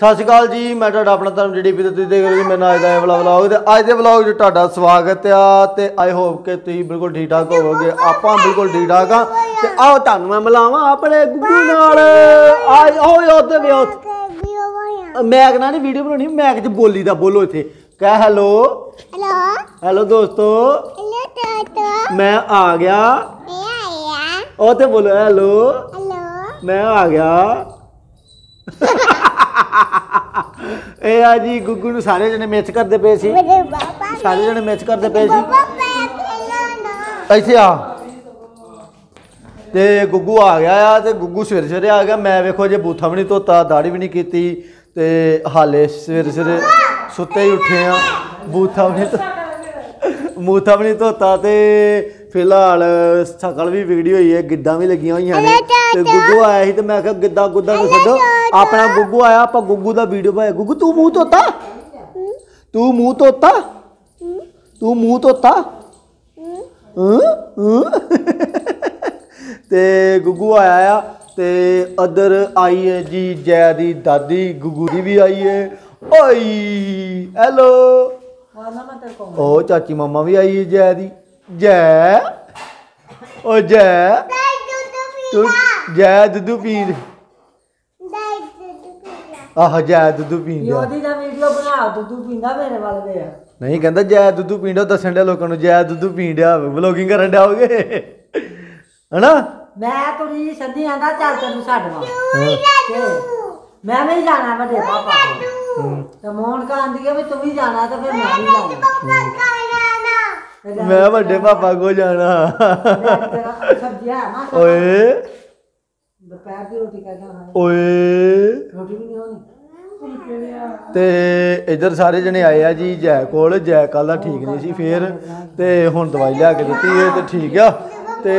सत श्री अकाल जी, मैं अपना धर्म जीडीपी तुसीं देख रहे हो जी। मेरा अज का व्लॉग तो अज के व्लॉग तुहाडा स्वागत आ। तो आई होप कि तुसीं बिल्कुल ठीक ठाक होवोगे। आपां बिल्कुल ठीक ठाक हाँ। तो आओ तुहानूं मैं मिलावां अपने गुड्डू नाल। मैक नाल वीडियो बनानी, मैक च बोली दा बोलो इत्थे कह हैलो हैलो दोस्तो, मैं आ गया। ओ ते बोलो हैलो मैं आ गया। ए जी गुगू नूं सारे जने मैच करते पे सी, सारे जने मैच करते पे सी। इत्थे आ ते गुगू आ गया आ। ते गुगू सवेरे सवेरे आ गया। मैं वेखो जे बूथा भी नहीं धोता, दाढ़ी भी नहीं कीती ते हाले सवेरे सवेरे सुते ही उठे आ। बूथा भी नहीं धोता ते फिलहाल शकल भी बिगड़ी हुई है, गिद्दां भी लगियां हुई ने। गुगू आया ही ते मैं आखिया गिद्दा गुद्दा तो छड्डो, अपना गुगू आया आपां गुगू दा वीडियो पाया। गुगू तू मूंह धोता, तू मूंह धोता, तू मूंह धोता। ते गुगू आया ते अदर आई है जी जै दी दादी, गुगू दी भी आई है। ओई हेलो ओ चाची मामा भी आई है जै दी। जय ओ जय तू जय दुद्धू पीर, आह जय दुद्धू पींदा नहीं कहता, जय दुद्धू पींदा दसन दिया लोगों, जय दुद्धू पींदा ब्लॉगिंग करन दिया होगे है ना। मैं थोड़ी संधी आंदा चल तैनू छड्डना, मैं नहीं जाना बड़े पापा तो मोहन का आंदी के भी तू ही जाना तो फिर मैं नहीं जाना, मैं बड़े पापा को जाना। ओए दोपहर की रोटी का खाना, ओए रोटी भी नहीं होनी। ते इधर सारे जने आए आ जी जय कोल। जय कल ठीक नहीं सी, फिर ते हुण दवाई लिया के दित्ती है ते ठीक है। ते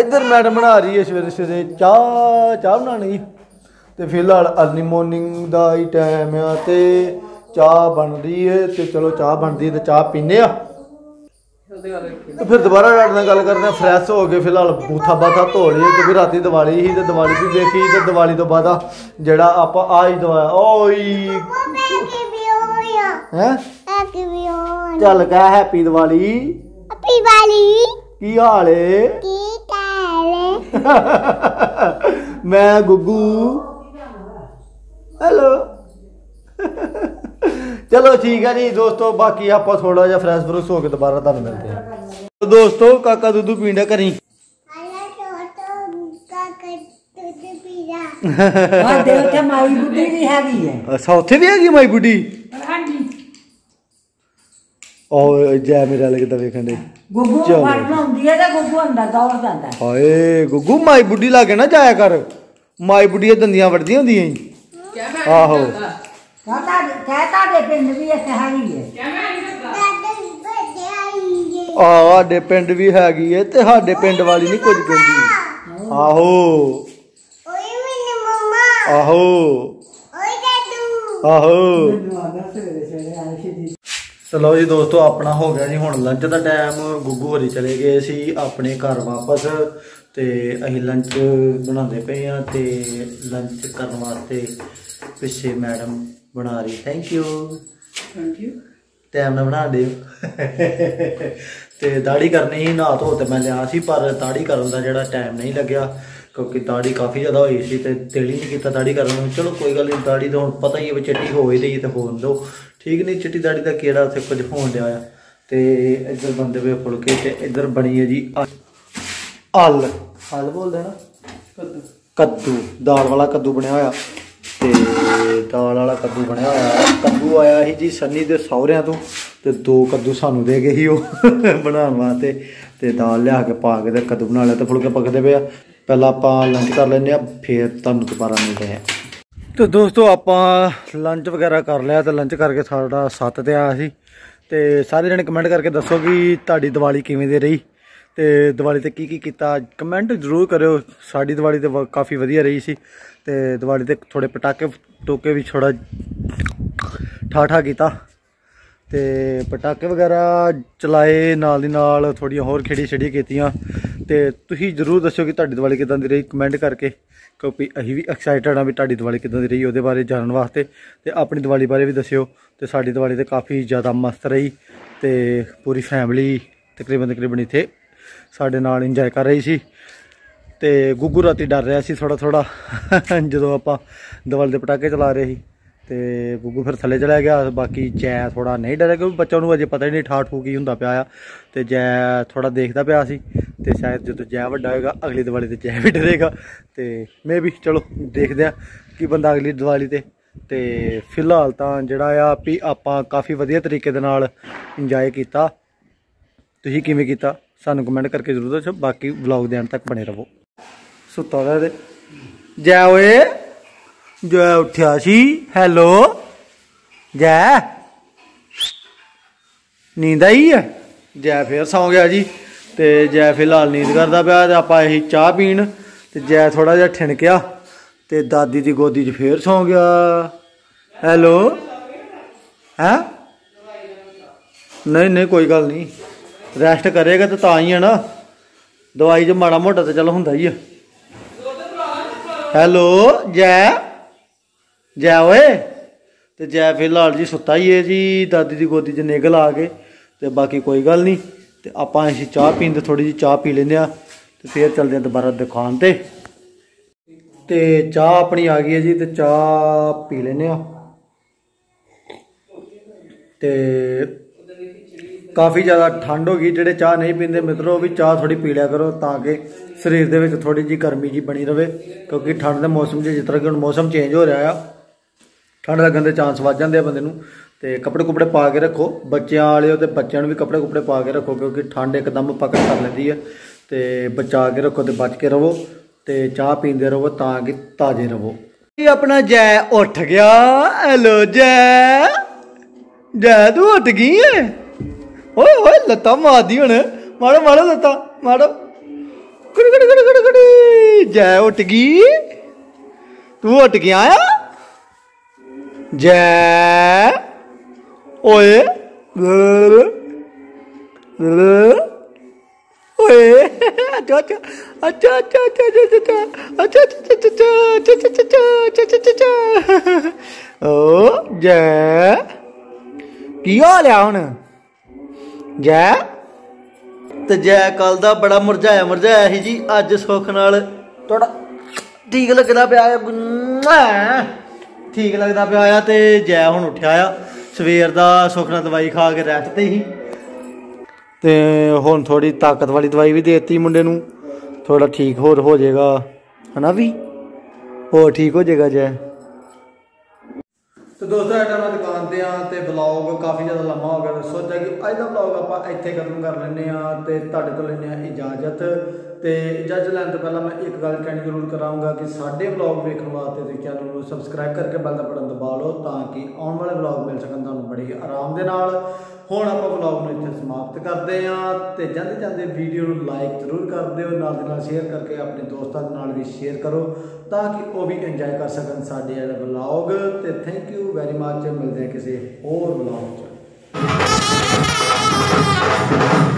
इधर मैडम बना रही है सवेरे सवेरे चाह, चाह बनाने की। ते फिलहाल अर्ली मॉर्निंग दा ही टाइम आ ते चाह बन रही है। ते चलो चाह बनदी ते चाह पीने आ, तो फिर दोबारा गल करने। फ्रैश हो गए फिलहाल, बूथा बाथा धो लिए क्योंकि राती दिवाली ही ते दिवाली भी देखी ते दिवाली तो बाद जरा आप आज चल क्या हैप्पी दिवाली। की हाल है मैं गुगू हेलो। चलो ठीक है जी दोस्तों, बाकी आप थोड़ा जा फ्रैश फ्रूश होकर दोबारा तुम मिलते हैं। तो दोस्तों काका दुद्धू पींदा करी अच्छा उथे भी हैगी माई बुड्ढी। जय मेरा लगता वेखन दे हाए गुगू माई बुड्ढी लागे ना जाया कर, माई बुड्ढी दंदियां वड़दी होंदियां आहो। ਸਾਡੇ ਪਿੰਡ ਵੀ ਹੈਗੀ ਹੈ ਤੇ ਸਾਡੇ ਪਿੰਡ ਵਾਲੀ ਨਹੀਂ ਕੁਝ ਕਹਿੰਦੀ। ਆਹੋ ਓਏ ਮੈਨੂੰ ਮਮਾ, ਆਹੋ ਓਏ ਦਾਦੂ, ਆਹੋ। चलो जी दोस्तों अपना हो गया जी हुण लंच का टाइम। गुगू होरी चले गए सी अपने घर वापस ते असीं लंच बनाते पे हाँ। तो लंच करने वास्ते पिछे मैडम बना रही, थैंक यू टाइम ना बना दे। तो दाढ़ी करनी ही नहा धो तो मैं लिया सी, पर दाढ़ी करन दा जिहड़ा टाइम नहीं लग्या क्योंकि दाढ़ी काफ़ी ज़्यादा हुई सी ते दिल ही नहीं किया दाढ़ी करने नूं। चलो कोई गल नहीं, दाढ़ी तो हुण पता ही है चिट्टी हो रही तो होन दो, ठीक नहीं चिट्टी दाढ़ी का केड़ा उत्थे कुछ होन दिया। तो इधर बंदे पे फुलके ते इधर बनी है जी आल आल बोलते ना कद्दू, कद्दू दाल वाला कद्दू बनया होया। ते दाल वाला कद्दू बनया होया, कद्दू आया ही जी सन्नी दे सौहरियां तों ते दो कद्दू सानू दे गए ही ओह बनाउण वास्ते। ते दाल लिया के पा के ते कद्दू बना लिया ते फुलके पकदे पे। पहला आपां लंच कर लैंदे आ, फिर तुहानू दोबारा मिलदे आ। तो दोस्तों आप लंच वगैरह कर लिया तो लंच करके साढ़ा 7 ते आया सी। ते सारे जने कमेंट करके दसो कि तुहाडी दिवाली किवें दी रही, तो दिवाली ते की कीता कमेंट जरूर करो। साडी दिवाली तो काफ़ी वधिया रही सी। ते दिवाली ते थोड़े पटाके टोके भी थोड़ा ठा ठा कीता ते पटाके वगैरह चलाए, नाल दी नाल थोड़ी होर खेड़ी छेड़ी कीतियां। ते तुसीं जरूर दस्सो कि तुहाडी दिवाली किदां दी रही कमेंट करके क्योंकि अभी भी एक्साइटेड हाँ भी तुहाडी दिवाली किदां दी रही उहदे बारे जानने वास्ते, तो अपनी दिवाली बारे भी दस्सिओ। तो साडी दिवाली तो काफ़ी ज़्यादा मस्त रही, तो पूरी फैमिली तकरीबन इत्थे साडे नाल इंजॉय कर रही सी। तो गुग्गू राती डर रहा सी थोड़ा थोड़ा जो आप दिवाली के पटाके चला रहे थे, तो गुग्गू फिर थले चला गया। बाकी जै थोड़ा नहीं डरिया क्योंकि बच्चा उन्होंने अजे पता ही नहीं ठा ठू की होंदा पिया आ, तो जै थोड़ा देखता पिया सी। तो शायद जो जै वड्डा होगा अगली दिवाली तो जै भी डरेगा, तो मैं भी चलो देखते हैं कि बंदा अगली दिवाली तो फिलहाल तो जोड़ा भी आप काफ़ी वधिया तरीके इंजॉय किया। तुसीं किवें कीता सानूं कमेंट करके जरूर दस्सो, बाकी व्लॉग दे अंत तक बने रहो। सुत्ता रहे जै होए जय उठा सी, हैलो जय नींद आई है, जय फिर सौ गया जी। तो जय फिलहाल नींद करता पाया, तो आप अं चाह पीन, तो जय थोड़ा जहा ठिणकिया तो दादी की गोदी च फिर सौ गया। हैलो है नहीं नहीं कोई गल नहीं, रेस्ट करेगा तो तां ही है ना, दवाई च माड़ा मोटा तो चलो होंदा ही है। हैलो जय जय ओए, तो जय फिलहाल जी सुता ही है जी, दादी की गोदी च निगल आ गए। तो बाकी कोई गल नहीं, तो आप अं चाह पीते थोड़ी जी चाह पी लें, तो फिर चलते हैं दोबारा दुकान पर। तो चाह अपनी आ गई है जी, तो चाह पी लें। तो काफ़ी ज़्यादा ठंड हो गई, जेडे चाह नहीं पीते मित्रों भी चाह थोड़ी पी लिया करो, ताकि शरीर के थोड़ी जी गर्मी जी बनी रहे, क्योंकि ठंड के मौसम जिस तरह कि हम मौसम चेंज हो रहा है, ठंड लगन के चांस वध जाते बंदे नूं। ते कपड़े कुपड़े पा के रखो, बच्चों वाले तो बच्चों भी कपड़े कुपड़े पा के रखो, क्योंकि ठंड एकदम पकड़ कर लेती है। तो बचा के रखो, तो बच के रहो, तो चाह पीते रहो ताकि ताजे रहो। अपना जय उठ गया, हेलो जय जय तू उठ गई है, ओए ओए लत्ता मार दी हुण, मारो मारो लत्ता मारो, गुड़ गुड़ गुड़ गुड़ गुड़, जय उठ गई तू उठ गया है जय ओए ओए अच्छा अच्छा अच्छा अच्छा अच्छा अच्छा अच्छा अच्छा ओ जय की हाल है हुण जय। तो जय कल का बड़ा मुरझाया मुरझाया ही जी, अज सुख नाल थोड़ा ठीक लगदा पिया है, ठीक लगता पाया। तो जय हुण उठ्या आ, सवेर का सुखना दवाई खा के रैस्ट ही, तो हुण थोड़ी ताकत वाली दवाई भी देती मुंडे नूं, थोड़ा ठीक होर हो जाएगा है ना, भी होर ठीक हो जाएगा जय। तो दोस्तों इस टाइम दुकान पर हाँ, तो ब्लॉग काफ़ी ज़्यादा लम्बा हो गया, तो सोचा कि अज का ब्लॉग आप इतें खत्म कर लें, तो लें इजाजत। तो इजाजत लैन तो पहला मैं एक गल कहनी जरूर कराऊँगा कि साढ़े ब्लॉग वेखन वास्ते चैनल सबसक्राइब करके बैल का बटन दबा लो, ताकि आने वाले ब्लॉग मिल सकन तुहानूं बड़े ही आराम के नाल। हुण आपां ब्लॉग नूं इत्थे समाप्त करते हैं, तो जाते जाते वीडियो नूं लाइक जरूर कर दिओ, नाल नाल शेयर करके अपने दोस्तों के नाल भी शेयर करो, ताकि वह भी इंजॉय कर सकन साढ़े वाला ब्लॉग। तो थैंक यू वेरी मच, मिलते हैं किसी होर ब्लॉग।